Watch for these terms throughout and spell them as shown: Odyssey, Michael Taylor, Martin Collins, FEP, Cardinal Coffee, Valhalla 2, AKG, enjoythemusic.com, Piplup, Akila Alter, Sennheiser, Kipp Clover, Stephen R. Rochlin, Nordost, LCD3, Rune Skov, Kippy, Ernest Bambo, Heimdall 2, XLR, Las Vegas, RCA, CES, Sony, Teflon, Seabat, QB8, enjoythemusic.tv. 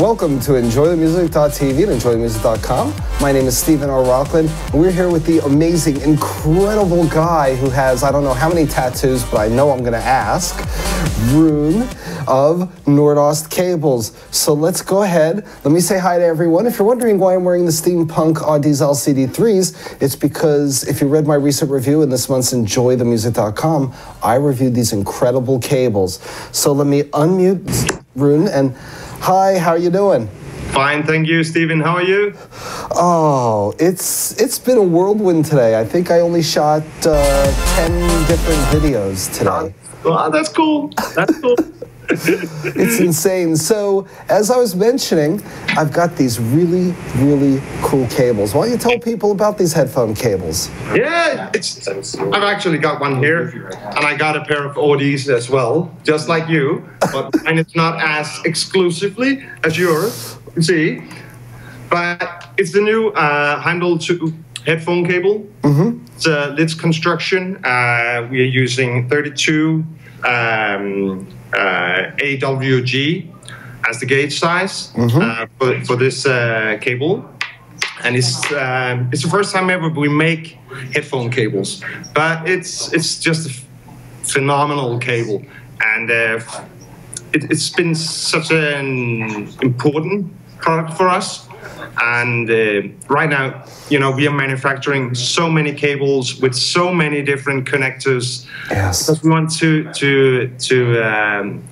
Welcome to enjoythemusic.tv and enjoythemusic.com. My name is Stephen R. Rochlin, and we're here with the amazing, incredible guy who has, I don't know how many tattoos, but I know I'm going to ask, Rune of Nordost Cables. So let's go ahead. Let me say hi to everyone. If you're wondering why I'm wearing the steampunk on these LCD3s, it's because if you read my recent review in this month's enjoythemusic.com, I reviewed these incredible cables. So let me unmute Rune and... Hi, how are you doing? Fine, thank you, Stephen. How are you? Oh, it's been a whirlwind today. I think I only shot 10 different videos today. Oh, that's cool. That's cool. It's insane. So, as I was mentioning, I've got these really, really cool cables. Why don't you tell people about these headphone cables? Yeah, I've actually got one here, and I got a pair of Odys as well, just like you, but mine is not as exclusively as yours, you see. But it's the new Heimdall 2 headphone cable. Mm-hmm. It's a LITS construction. We are using 32. AWG as the gauge size. Mm-hmm. for this cable, and it's the first time ever we make headphone cables, but it's just a phenomenal cable, and it's been such an important product for us. And right now, you know, we are manufacturing so many cables with so many different connectors. Yes. Because we want to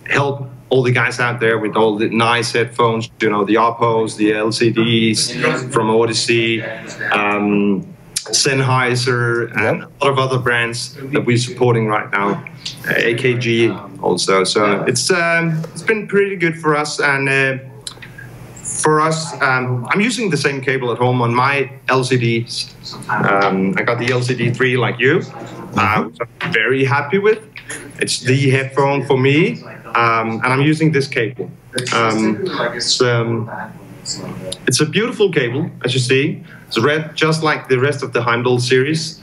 help all the guys out there with all the nice headphones, you know, the Oppos, the LCDs from Odyssey, Sennheiser, and a lot of other brands that we're supporting right now, AKG also. So it's been pretty good for us. And for us, I'm using the same cable at home on my LCDs. I got the LCD3 like you, which I'm very happy with. It's the headphone for me, and I'm using this cable. It's a beautiful cable, as you see. It's red, just like the rest of the Heimdall series.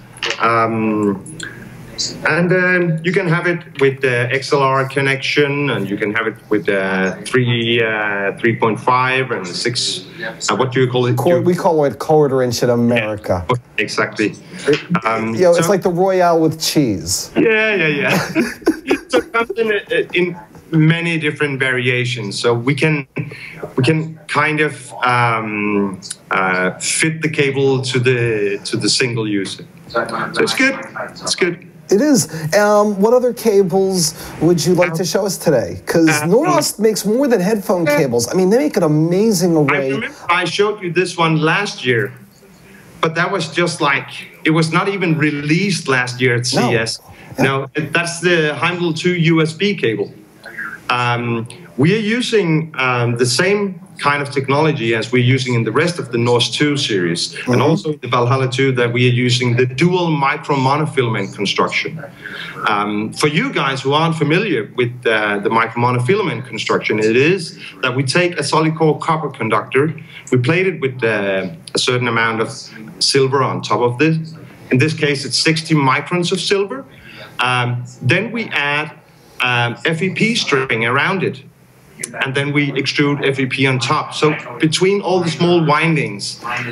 You can have it with the XLR connection, and you can have it with 3.5 and 6. What do you call it? We call it quarter-inch in America. Yeah, exactly. You know, so, it's like the Royale with cheese. Yeah, yeah, yeah. So it comes in many different variations. So we can kind of fit the cable to the single user. So it's good. It's good. It is. What other cables would you like to show us today? Because Nordost makes more than headphone cables. I mean, they make an amazing array. I remember I showed you this one last year, but that was just like, it was not even released last year at CES. No, that's the Heimdall 2 USB cable. We are using the same kind of technology as we're using in the rest of the Nordost 2 series, and also the Valhalla 2, that we are using the dual micro monofilament construction. For you guys who aren't familiar with the micro monofilament construction, it is that we take a solid core copper conductor, we plate it with a certain amount of silver on top of this. In this case, it's 60 microns of silver. Then we add FEP string around it, and then we extrude FEP on top. So between all the small windings in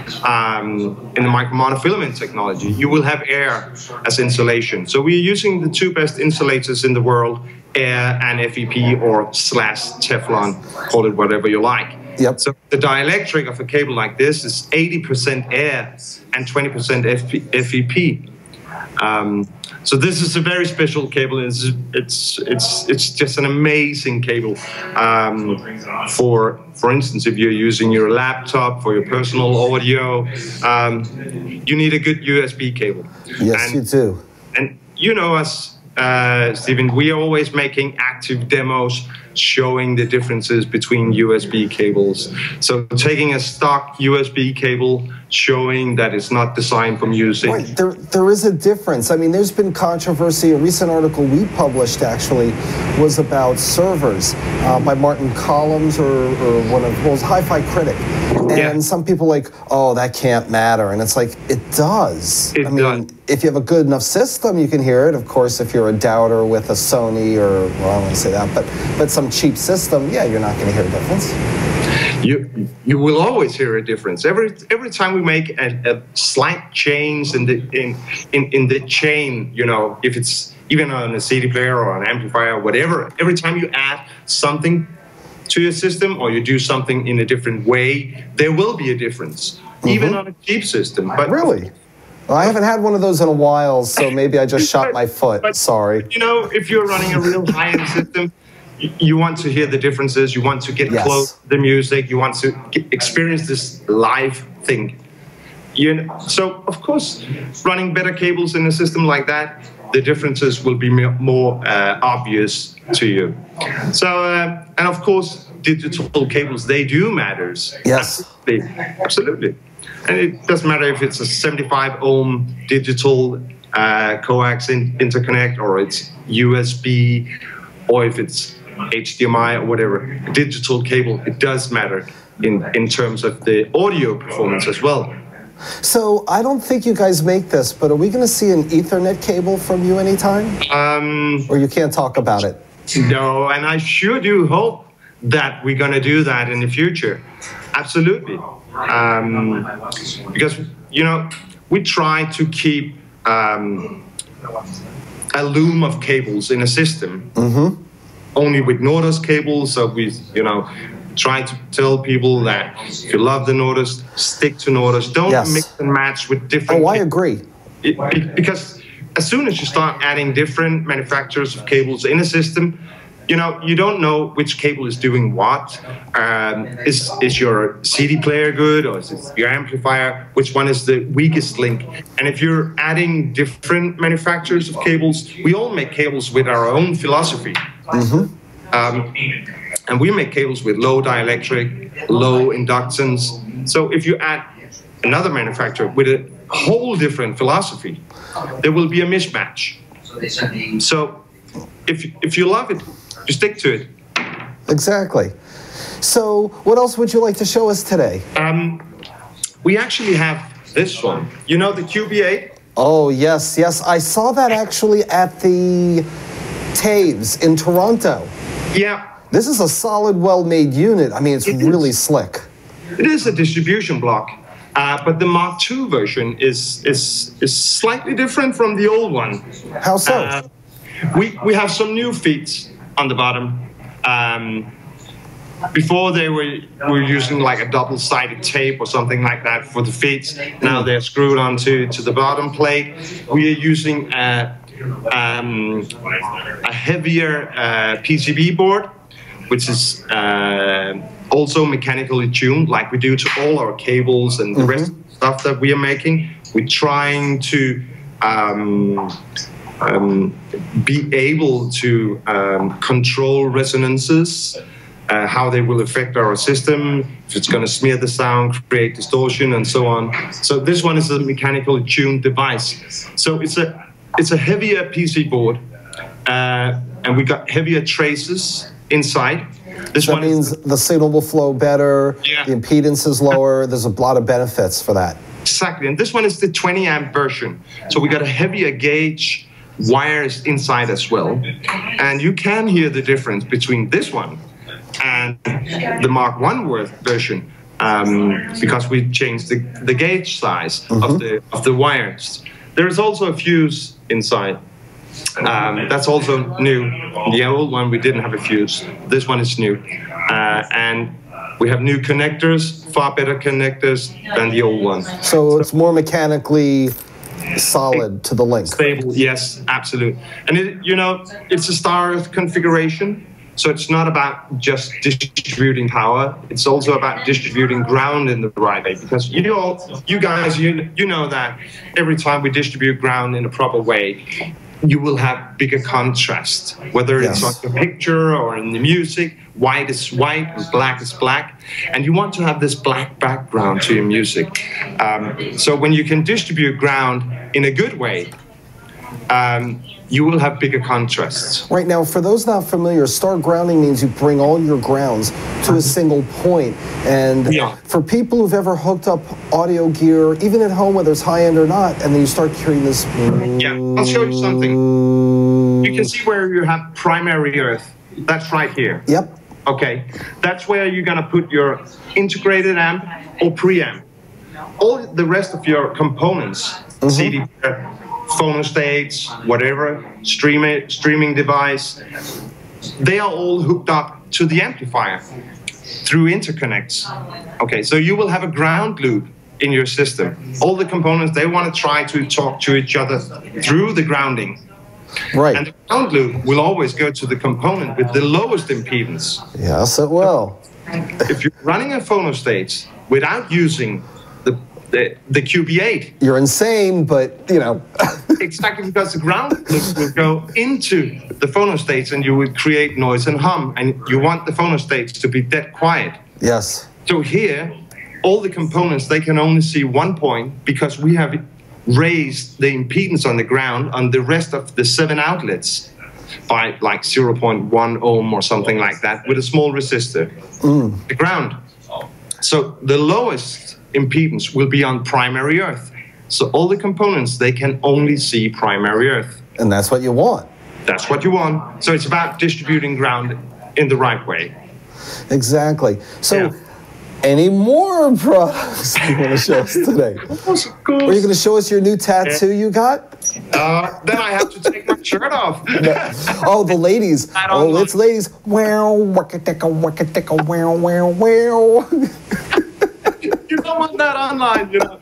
the micro monofilament technology, you will have air as insulation. So we're using the two best insulators in the world, air and FEP, or slash Teflon, call it whatever you like. Yep. So the dielectric of a cable like this is 80% air and 20% FEP. So this is a very special cable. It's just an amazing cable. For instance, if you're using your laptop for your personal audio, you need a good USB cable. Yes, you do. And you know us, Stephen. We are always making active demos showing the differences between USB cables. So taking a stock USB cable, showing that it's not designed for music. Right. There is a difference. I mean, there's been controversy. A recent article we published, actually, was about servers by Martin Collins or one of, well, it was Hi-Fi Critic. And some people like, oh, that can't matter. And it's like, it does. It does. If you have a good enough system, you can hear it. Of course, if you're a doubter with a Sony or, well, I don't want to say that, but some cheap system, yeah, you're not going to hear a difference. You will always hear a difference. Every time we make a slight change in the chain, you know, if it's even on a CD player or an amplifier or whatever, every time you add something to your system or you do something in a different way, there will be a difference, even on a cheap system. But really? Well, I haven't had one of those in a while, so maybe I just shot my foot. Sorry. You know, if you're running a real high-end system, you want to hear the differences. You want to get close to the music. You want to experience this live thing. You know, so, of course, running better cables in a system like that, the differences will be more obvious to you. So, and of course, digital cables, they do matter. Yes. Absolutely. And it doesn't matter if it's a 75 ohm digital coax interconnect or it's USB or if it's HDMI or whatever, digital cable, it does matter in terms of the audio performance as well. So I don't think you guys make this, but are we going to see an Ethernet cable from you anytime? Or you can't talk about it? No, and I sure do hope that we're going to do that in the future. Absolutely. Because, you know, we try to keep a loom of cables in a system, only with Nordost cables. So we, you know, try to tell people that if you love the Nordost, stick to Nordost. Don't mix and match with different. Oh, I agree. Because as soon as you start adding different manufacturers of cables in a system, you know, you don't know which cable is doing what. Is your CD player good or is it your amplifier? Which one is the weakest link? And if you're adding different manufacturers of cables, we all make cables with our own philosophy. And we make cables with low dielectric, low inductance. So if you add another manufacturer with a whole different philosophy, there will be a mismatch. So if you love it, you stick to it. Exactly. So what else would you like to show us today? We actually have this one. You know the QB8? Oh, yes, yes. I saw that actually at the Taves in Toronto. Yeah. This is a solid, well-made unit. I mean, it's really slick. It is a distribution block. But the Mark II version is slightly different from the old one. How so? We have some new feeds on the bottom. Before they were using like a double-sided tape or something like that for the feeds. Now they're screwed onto the bottom plate. We are using a heavier PCB board, which is also mechanically tuned, like we do to all our cables and the rest of the stuff that we are making. We're trying to be able to control resonances, how they will affect our system, if it's going to smear the sound, create distortion, and so on. So this one is a mechanically tuned device. So it's a heavier PC board, and we got heavier traces inside. This one means the signal will flow better, the impedance is lower, there's a lot of benefits for that. Exactly, and this one is the 20 amp version. So we got a heavier gauge, wires inside as well, and you can hear the difference between this one and the Mark I version because we changed the gauge size of the wires. There is also a fuse inside. That's also new. The old one we didn't have a fuse. This one is new, and we have new connectors, far better connectors than the old one. So it's more mechanically solid to the link. Stable, yes, absolutely. And it, you know, it's a star configuration, so it's not about just distributing power. It's also about distributing ground in the right way, because you guys, you know that every time we distribute ground in a proper way, you will have bigger contrast, whether it's on the picture or in the music. White is white and black is black. And you want to have this black background to your music. So when you can distribute ground in a good way, you will have bigger contrasts. Right now, for those not familiar, star grounding means you bring all your grounds to a single point. And for people who've ever hooked up audio gear, even at home, whether it's high-end or not, and then you start hearing this... Yeah, I'll show you something. You can see where you have primary earth. That's right here. Yep. Okay. That's where you're going to put your integrated amp or preamp. All the rest of your components, CD, phone states, whatever, streaming device, they are all hooked up to the amplifier through interconnects. Okay, so you will have a ground loop in your system. All the components, they want to try to talk to each other through the grounding. Right. And the ground loop will always go to the component with the lowest impedance. Yes, it will. If you're running a phonostat without using the QB8. You're insane, but, you know. Exactly, because the ground loops will go into the phonostates and you will create noise and hum, and you want the phonostates to be dead quiet. Yes. So here, all the components, they can only see one point because we have raised the impedance on the ground on the rest of the 7 outlets by like 0.1 ohm or something like that with a small resistor. The ground. So the lowest impedance will be on primary earth. So all the components, they can only see primary earth. And that's what you want. That's what you want. So it's about distributing ground in the right way. Exactly. So any more products you want to show us today? Of course. Are you going to show us your new tattoo you got? Then I have to take my shirt off. Oh, the ladies. Oh, it's ladies. Wow, waka-ticka, wow. You don't want that online, you know.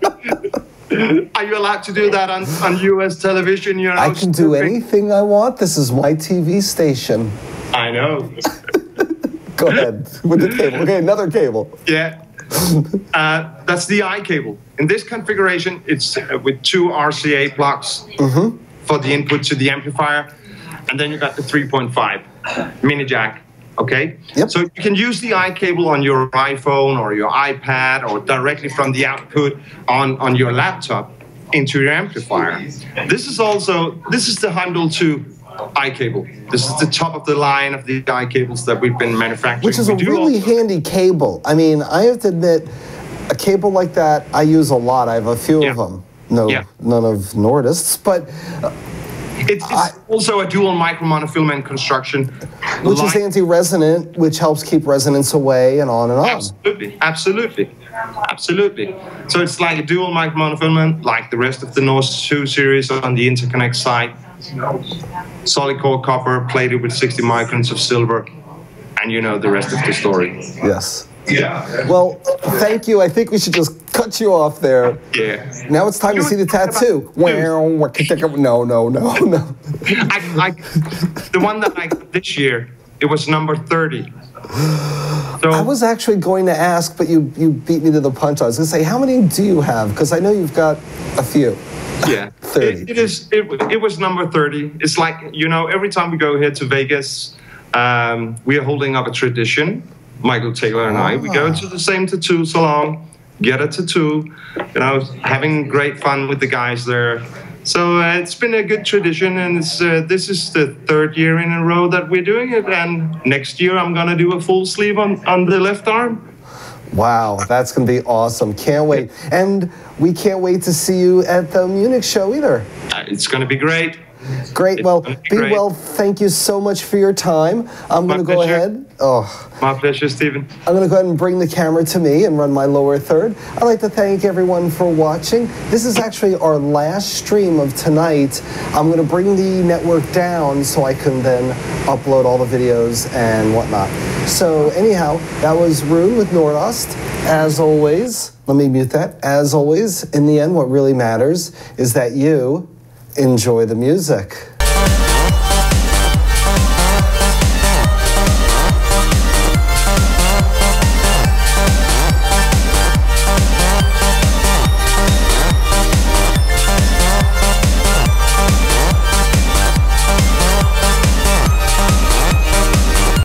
Are you allowed to do that on U.S. television? You know, I can do anything I want. This is my TV station. I know. Go ahead with the cable. Okay, another cable. Yeah. That's the I cable. In this configuration, it's with 2 RCA plugs for the input to the amplifier. And then you got the 3.5 mini jack. Okay, so you can use the I cable on your iPhone or your iPad or directly from the output on your laptop into your amplifier. This is the Heimdall 2 I cable. This is the top of the line of the I cables that we've been manufacturing. Which is a really handy cable. I mean, I have to admit, a cable like that I use a lot. I have a few of them. None of Nordist's, but. It's also a dual micro-monofilament construction. Which is anti-resonant, which helps keep resonance away and on and on. Absolutely, absolutely, absolutely. So it's like a dual micro-monofilament, like the rest of the Nordost 2 series on the interconnect side. Solid core copper plated with 60 microns of silver. And you know the rest of the story. Yes. Yeah. Well, thank you. I think we should just cut you off there. Yeah. Now it's time to see the tattoo. No. The one that I got this year, it was number 30. So I was actually going to ask, but you beat me to the punch. I was going to say, how many do you have? Because I know you've got a few. Yeah. 30. It was number 30. It's like, you know, every time we go here to Vegas, we are holding up a tradition. Michael Taylor and I, we go to the same tattoo salon, get a tattoo, you know, having great fun with the guys there. So it's been a good tradition, and it's, this is the 3rd year in a row that we're doing it, and next year I'm going to do a full sleeve on the left arm. Wow, that's going to be awesome. Can't wait. And we can't wait to see you at the Munich show either. It's going to be great. Great. Well, be well. Thank you so much for your time. I'm going to go ahead. Oh, my pleasure, Stephen. I'm going to go ahead and bring the camera to me and run my lower third. I'd like to thank everyone for watching. This is actually our last stream of tonight. I'm going to bring the network down so I can then upload all the videos and whatnot. So anyhow, that was Rune with Nordost. As always, let me mute that. As always, in the end, what really matters is that you enjoy the music.